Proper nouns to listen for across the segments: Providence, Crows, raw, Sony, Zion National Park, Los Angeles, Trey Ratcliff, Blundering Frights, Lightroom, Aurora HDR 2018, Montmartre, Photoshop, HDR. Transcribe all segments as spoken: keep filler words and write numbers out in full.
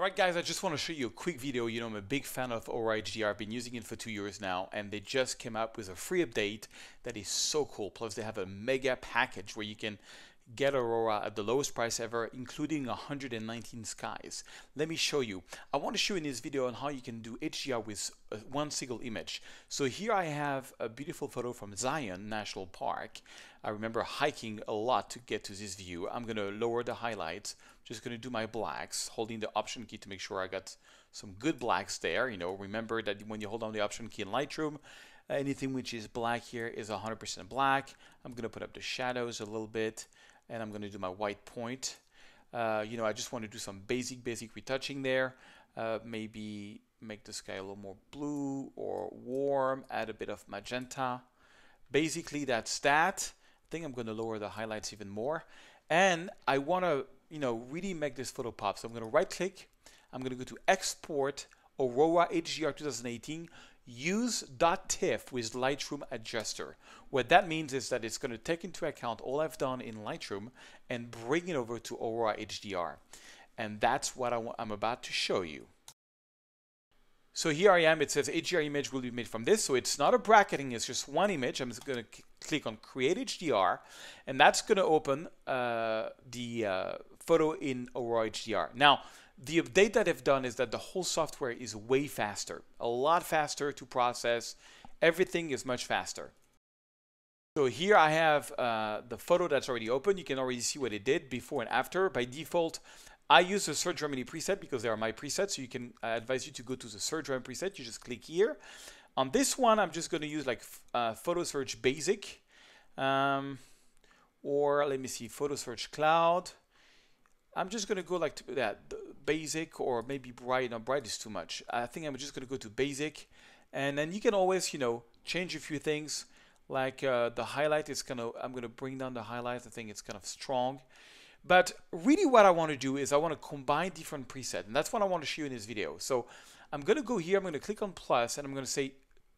Alright guys, I just want to show you a quick video. You know, I'm a big fan of Aurora H D R. I've been using it for two years now, and they just came up with a free update that is so cool. Plus they have a mega package where you can get Aurora at the lowest price ever, including one hundred nineteen skies. Let me show you. I want to show in this video on how you can do H D R with one single image. So here I have a beautiful photo from Zion National Park. I remember hiking a lot to get to this view. I'm going to lower the highlights. Just going to do my blacks, holding the option key to make sure I got some good blacks there. You know, remember that when you hold down the option key in Lightroom, anything which is black here is one hundred percent black. I'm going to put up the shadows a little bit, and I'm going to do my white point. Uh, you know, I just want to do some basic, basic retouching there. Uh, maybe make the sky a little more blue or warm, add a bit of magenta. Basically, that's that. I think I'm going to lower the highlights even more. And I want to, you know, really make this photo pop. So I'm going to right click. I'm going to go to export Aurora H D R twenty eighteen. Use .tiff with Lightroom adjuster. What that means is that it's going to take into account all I've done in Lightroom and bring it over to Aurora H D R. And that's what I I'm about to show you. So here I am. It says H D R image will be made from this. So it's not a bracketing. It's just one image. I'm just going to click on Create H D R, and that's going to open uh, the uh, photo in Aurora H D R. Now, the update that I've done is that the whole software is way faster, a lot faster to process. Everything is much faster. So here I have uh, the photo that's already open. You can already see what it did before and after. By default, I use the Search Remedy preset because they are my presets. So you can I advise you to go to the Search Remedy preset. You just click here. On this one, I'm just going to use like uh, Photo Search Basic, um, or let me see, Photo Search Cloud. I'm just going to go like to that basic, or maybe bright. Not bright is too much. I think I'm just going to go to basic, and then you can always, you know, change a few things. Like uh, the highlight is going to, I'm going to bring down the highlight. I think it's kind of strong. But really what I want to do is I want to combine different presets, and that's what I want to show you in this video. So I'm going to go here. I'm going to click on plus, and I'm going to say,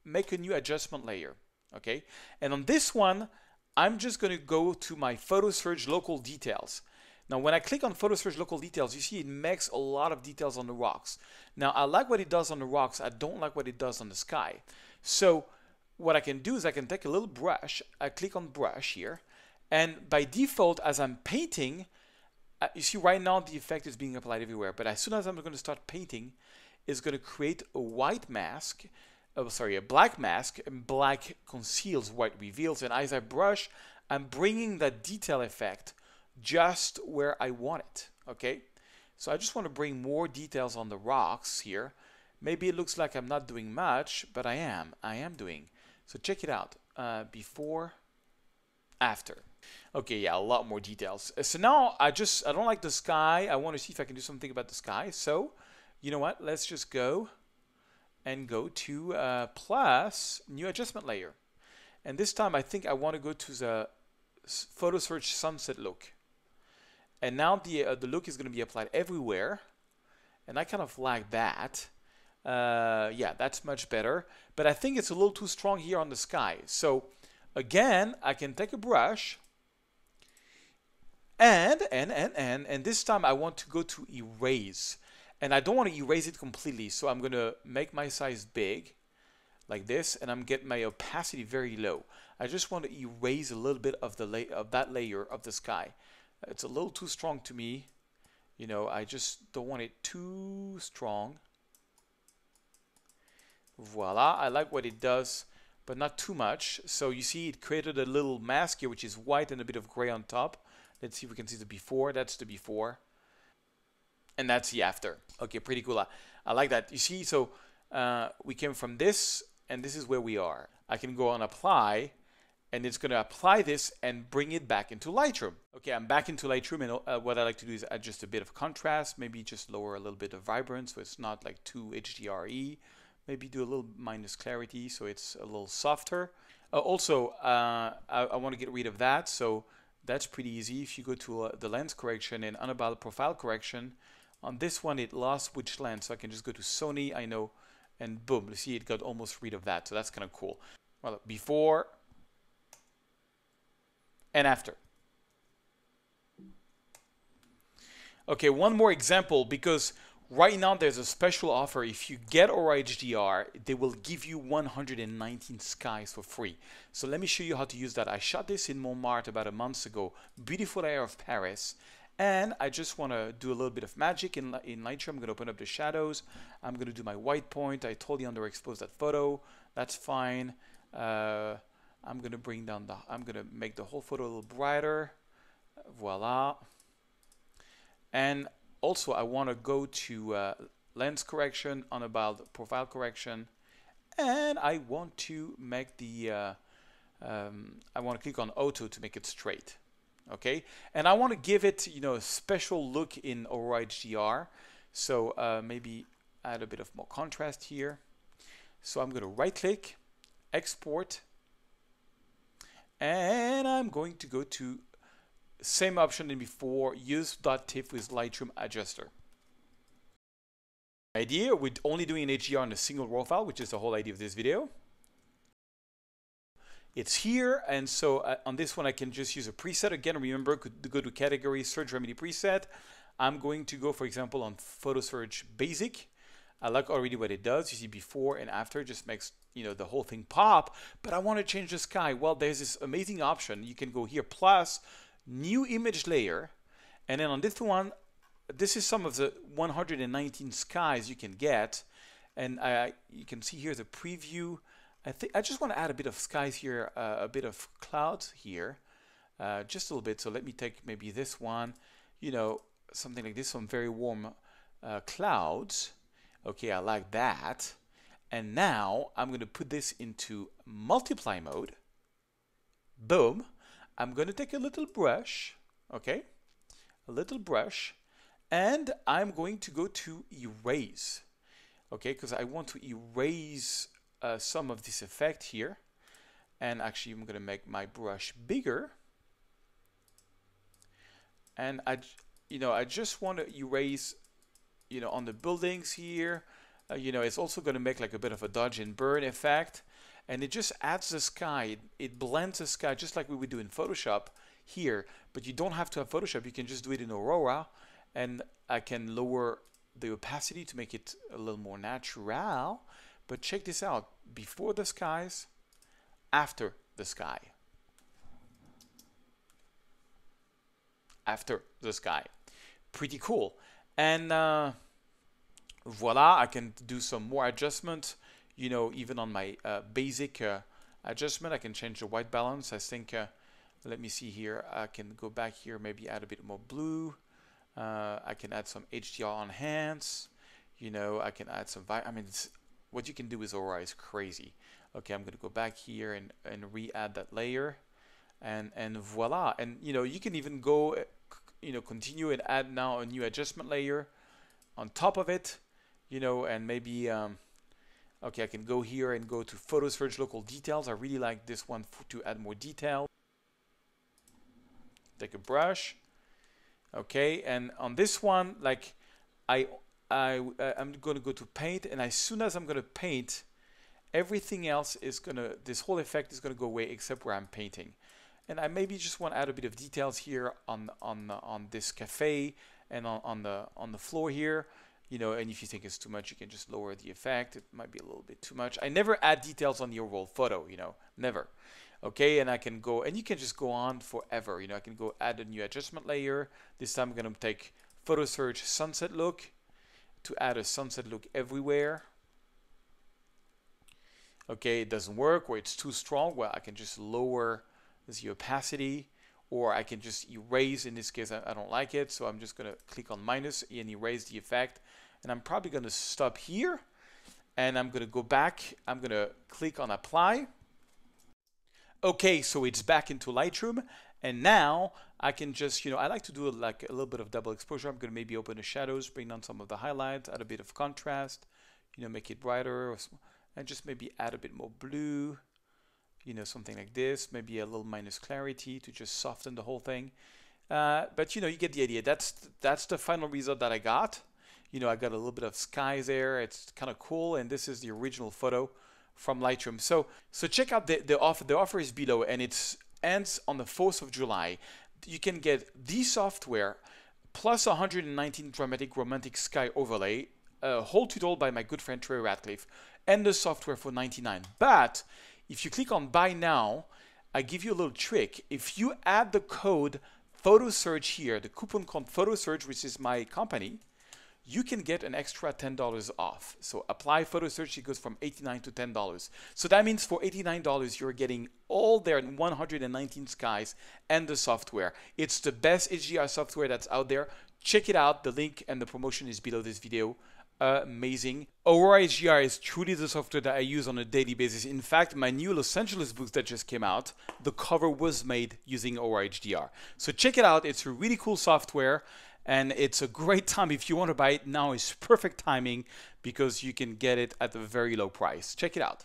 make a new adjustment layer. Okay. And on this one, I'm just going to go to my photo search local details. Now, when I click on Photo Search Local Details, you see it makes a lot of details on the rocks. Now, I like what it does on the rocks. I don't like what it does on the sky. So what I can do is I can take a little brush. I click on brush here. And by default, as I'm painting, uh, you see right now the effect is being applied everywhere. But as soon as I'm going to start painting, it's going to create a white mask. Oh, sorry, a black mask. And black conceals, white reveals. And as I brush, I'm bringing that detail effect just where I want it. Okay, so I just want to bring more details on the rocks here. Maybe it looks like I'm not doing much, but I am. I am doing. So check it out. Uh, before, after. Okay, yeah, a lot more details. So now I just, I don't like the sky. I want to see if I can do something about the sky. So you know what? Let's just go and go to uh, plus new adjustment layer. And this time I think I want to go to the photo search sunset look. And now the uh, the look is going to be applied everywhere, and I kind of like that. Uh, yeah, that's much better. But I think it's a little too strong here on the sky. So again, I can take a brush, and and and and and this time I want to go to erase, and I don't want to erase it completely. So I'm going to make my size big, like this, and I'm getting my opacity very low. I just want to erase a little bit of the la of that layer of the sky. It's a little too strong to me. You know, I just don't want it too strong. Voila, I like what it does, but not too much. So you see it created a little mask here, which is white and a bit of gray on top. Let's see if we can see the before. That's the before. And that's the after. Okay, pretty cool. I, I like that. You see, so uh, we came from this, and this is where we are. I can go on apply, and it's going to apply this and bring it back into Lightroom. Okay, I'm back into Lightroom, and uh, what I like to do is add just a bit of contrast, maybe just lower a little bit of vibrance so it's not like too H D R-y. Maybe do a little minus clarity so it's a little softer. Uh, also, uh, I, I want to get rid of that, so that's pretty easy. If you go to uh, the lens correction and unavailable profile correction, on this one it lost which lens, so I can just go to Sony, I know, and boom, you see it got almost rid of that, so that's kind of cool. Well, before and after. Okay, one more example, because Right now, there's a special offer. If you get Aurora H D R, they will give you one hundred nineteen skies for free. So let me show you how to use that. I shot this in Montmartre about a month ago, beautiful area of Paris. And I just want to do a little bit of magic in, in Lightroom. I'm going to open up the shadows. I'm going to do my white point. I totally underexposed that photo. That's fine. Uh, I'm going to bring down the, I'm going to make the whole photo a little brighter. Voila. And also, I want to go to uh, lens correction, unavailed profile correction, and I want to make the, uh, um, I want to click on auto to make it straight, okay? And I want to give it, you know, a special look in Aurora H D R, so uh, maybe add a bit of more contrast here. So I'm going to right-click, export, and I'm going to go to same option than before, use .tiff with Lightroom adjuster. Idea, we're only doing an H D R on a single raw file, which is the whole idea of this video. It's here, and so uh, on this one I can just use a preset. Again, remember, could go to category, search remedy preset. I'm going to go, for example, on photo search basic. I like already what it does. You see before and after, just makes, you know, the whole thing pop, but I want to change the sky. Well, there's this amazing option. You can go here, plus new image layer, and then on this one, this is some of the one hundred nineteen skies you can get, and I, you can see here the preview. I think I just want to add a bit of skies here, uh, a bit of clouds here, uh, just a little bit. So let me take maybe this one, you know, something like this, some very warm uh, clouds. Okay, I like that. And now I'm going to put this into multiply mode. Boom. I'm going to take a little brush, okay, a little brush, and I'm going to go to erase, okay, because I want to erase uh, some of this effect here. And actually, I'm going to make my brush bigger. And I, you know, I just want to erase, you know, on the buildings here. Uh, you know, it's also going to make like a bit of a dodge and burn effect. And it just adds the sky, it, it blends the sky just like we would do in Photoshop here, but you don't have to have Photoshop, you can just do it in Aurora, and I can lower the opacity to make it a little more natural. But check this out, before the skies, after the sky. After the sky. Pretty cool. And uh, voila, I can do some more adjustment. You know, even on my uh, basic uh, adjustment, I can change the white balance. I think, uh, let me see here, I can go back here, maybe add a bit more blue. Uh, I can add some H D R enhance. You know, I can add some, I mean, it's, what you can do with Aurora is crazy. Okay, I'm going to go back here and, and re-add that layer. And, and voila. And, you know, you can even go, you know, continue and add now a new adjustment layer on top of it. You know, and maybe... Um, Okay, I can go here and go to Photo Search Local Details. I really like this one to add more detail. Take a brush. Okay, and on this one, like I, I, I'm going to go to Paint, and as soon as I'm going to paint, everything else is going to, this whole effect is going to go away except where I'm painting. And I maybe just want to add a bit of details here on on on this cafe and on, on the on the floor here. You know, and if you think it's too much, you can just lower the effect. It might be a little bit too much. I never add details on the overall photo, you know, never. Okay, and I can go, and you can just go on forever. You know, I can go add a new adjustment layer. This time I'm going to take Photo Search Sunset Look to add a sunset look everywhere. Okay, it doesn't work, or it's too strong. Well, I can just lower the opacity, or I can just erase. In this case, I, I don't like it, so I'm just going to click on minus and erase the effect. And I'm probably going to stop here, and I'm going to go back. I'm going to click on apply. Okay, so it's back into Lightroom, and now I can just, you know, I like to do like a little bit of double exposure. I'm going to maybe open the shadows, bring down some of the highlights, add a bit of contrast, you know, make it brighter, or, and just maybe add a bit more blue, you know, something like this, maybe a little minus clarity to just soften the whole thing. Uh, but, you know, you get the idea. That's, that's the final result that I got. You know, I got a little bit of sky there. It's kind of cool. And this is the original photo from Lightroom. So, so check out the, the offer. The offer is below, and it ends on the fourth of July. You can get the software plus one hundred nineteen dramatic romantic sky overlay, a whole tutorial by my good friend Trey Ratcliff, and the software for ninety-nine dollars. But if you click on buy now, I give you a little trick. If you add the code photo search here, the coupon called photo search, which is my company, you can get an extra ten dollars off. So apply photo search, it goes from eighty-nine dollars to ten dollars. So that means for eighty-nine dollars, you're getting all their one hundred nineteen skies and the software. It's the best H D R software that's out there. Check it out. The link and the promotion is below this video. Uh, amazing. Aurora H D R is truly the software that I use on a daily basis. In fact, my new Los Angeles book that just came out, the cover was made using Aurora H D R. So check it out. It's a really cool software. And it's a great time. If you want to buy it now, is perfect timing because you can get it at a very low price. Check it out.